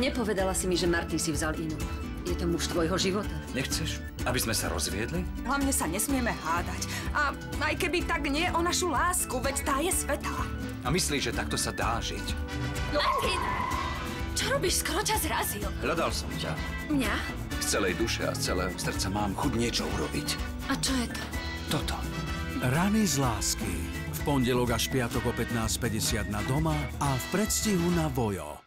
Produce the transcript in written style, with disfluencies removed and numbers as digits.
Nepovedala si mi, že Martin si vzal inú. Je to muž tvojho života. Nechceš, aby sme sa rozviedli? Hlavne sa nesmieme hádať. A aj keby tak nie o našu lásku, veď tá je svätá. A myslíš, že takto sa dá žiť? Martin! Čo robíš? Skoro ťa zrazil. Hľadal som ťa. Mňa? Z celej duše a z celého srdca mám chuť niečo urobiť. A čo je to? Toto. Rany z lásky. V pondelok až piatok o 15:50 na Doma a v predstihu na Voyo.